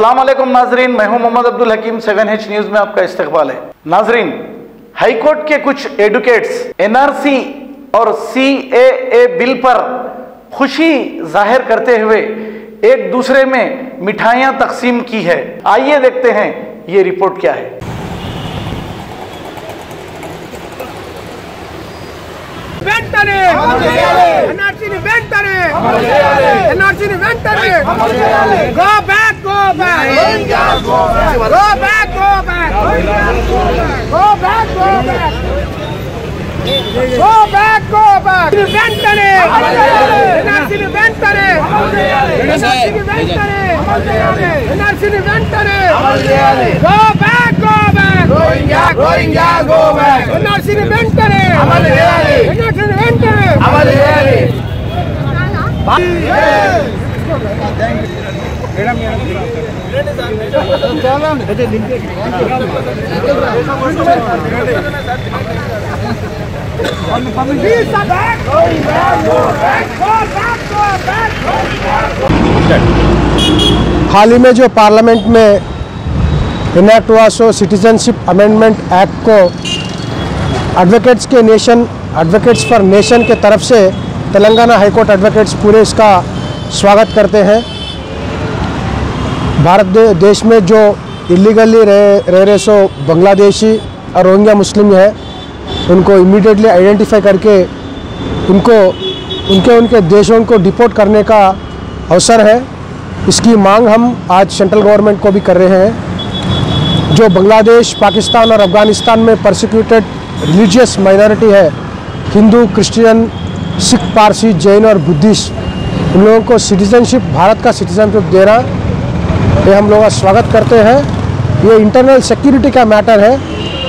अस्सलाम वालेकुम नाजरीन, मैं हूं मोहम्मद अब्दुलहकीम। 7H न्यूज़ में आपका इस्तकबाल है। नाजरीन, हाईकोर्ट के कुछ एडवोकेट्स NRC और CAA बिल पर खुशी जाहिर करते हुए एक दूसरे में मिठाइयां तकसीम की है। आइए देखते हैं ये रिपोर्ट क्या है। हाल ही में जो पार्लियामेंट में इनैक्ट हुआ सो सिटीजनशिप अमेंडमेंट एक्ट को एडवोकेट्स फॉर नेशन के तरफ से तेलंगाना हाईकोर्ट एडवोकेट्स पूरे इसका स्वागत करते हैं। भारत देश में जो इलीगली रह रहे सो बांग्लादेशी और रोहिंग्या मुस्लिम है, उनको इमीडिएटली आइडेंटिफाई करके उनको उनके देशों को डिपोर्ट करने का अवसर है। इसकी मांग हम आज सेंट्रल गवर्नमेंट को भी कर रहे हैं। जो बांग्लादेश, पाकिस्तान और अफ़गानिस्तान में परसिक्यूटेड रिलीजियस माइनॉरिटी है, हिंदू, क्रिश्चियन, सिख, पारसी, जैन और बुद्धिस्ट, उन लोगों को सिटीजनशिप, भारत का सिटीजनशिप देना, ये हम लोग स्वागत करते हैं। ये इंटरनल सिक्योरिटी का मैटर है,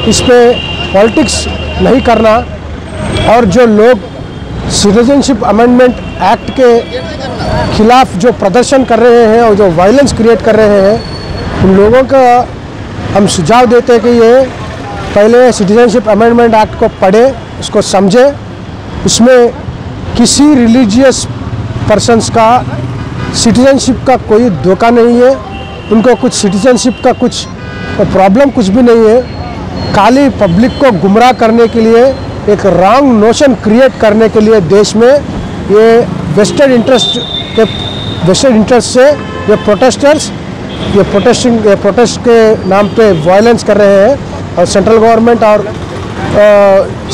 इस पर पॉलिटिक्स नहीं करना। और जो लोग सिटीजनशिप अमेंडमेंट एक्ट के खिलाफ जो प्रदर्शन कर रहे हैं और जो वायलेंस क्रिएट कर रहे हैं, उन लोगों का हम सुझाव देते हैं कि ये पहले सिटीजनशिप अमेंडमेंट एक्ट को पढ़ें, उसको समझें। उसमें किसी रिलीजियस पर्सनस का सिटीजनशिप का कोई धोखा नहीं है, उनको कुछ सिटीजनशिप का कुछ प्रॉब्लम कुछ भी नहीं है। खाली पब्लिक को गुमराह करने के लिए, एक रॉन्ग नोशन क्रिएट करने के लिए देश में ये वेस्टेड इंटरेस्ट से ये प्रोटेस्ट के नाम पे वायलेंस कर रहे हैं। और सेंट्रल गवर्नमेंट और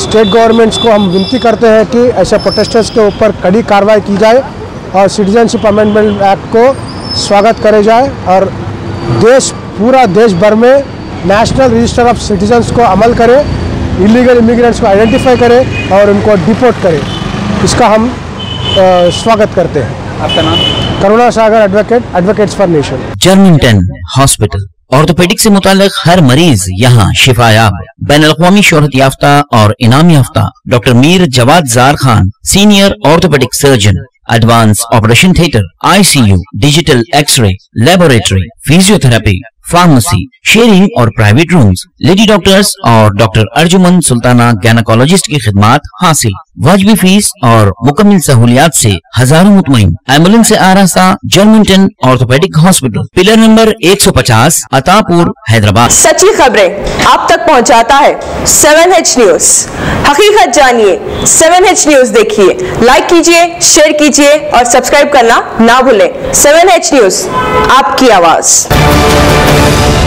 स्टेट गवर्नमेंट्स को हम विनती करते हैं कि ऐसे प्रोटेस्टर्स के ऊपर कड़ी कार्रवाई की जाए और सिटीजनशिप अमेंडमेंट एक्ट को स्वागत करे जाए। और पूरा देश भर में नेशनल रजिस्टर ऑफ सिटीजन्स को अमल करे, इलीगल इमिग्रेंट्स को आइडेंटिफाई करे और उनको डिपोर्ट करे। इसका हम स्वागत करते हैं। आपका नाम? Karuna Sagar, advocate, advocates for nation. Germington hospital orthopaedic से मुतालिक हर मरीज यहाँ शिफायाब। बैन अल-अक़वामी शोहरत याफ्ता और इनाम याफ्ता doctor Mir Jawad Jar Khan, senior orthopaedic surgeon, advance operation theatre, ICU, digital X ray, laboratory, physiotherapy, pharmacy, sharing और प्राइवेट रूम्स, लेडी डॉक्टर्स और डॉक्टर अर्जुमन सुल्ताना गैनकोलॉजिस्ट की खिदमत हासिल। वाजबी फीस और मुकम्मल सहूलियात से हजारों मुतमईन। एम्बुलेंस से आरास्ता Germington orthopaedic hospital, pillar number 150, Attapur, Hyderabad. सच्ची खबरें आप तक पहुंचाता है 7H न्यूज। हकीकत जानिए, 7H न्यूज देखिए, लाइक कीजिए, शेयर कीजिए और सब्सक्राइब करना ना भूलें। 7H न्यूज, आपकी आवाज।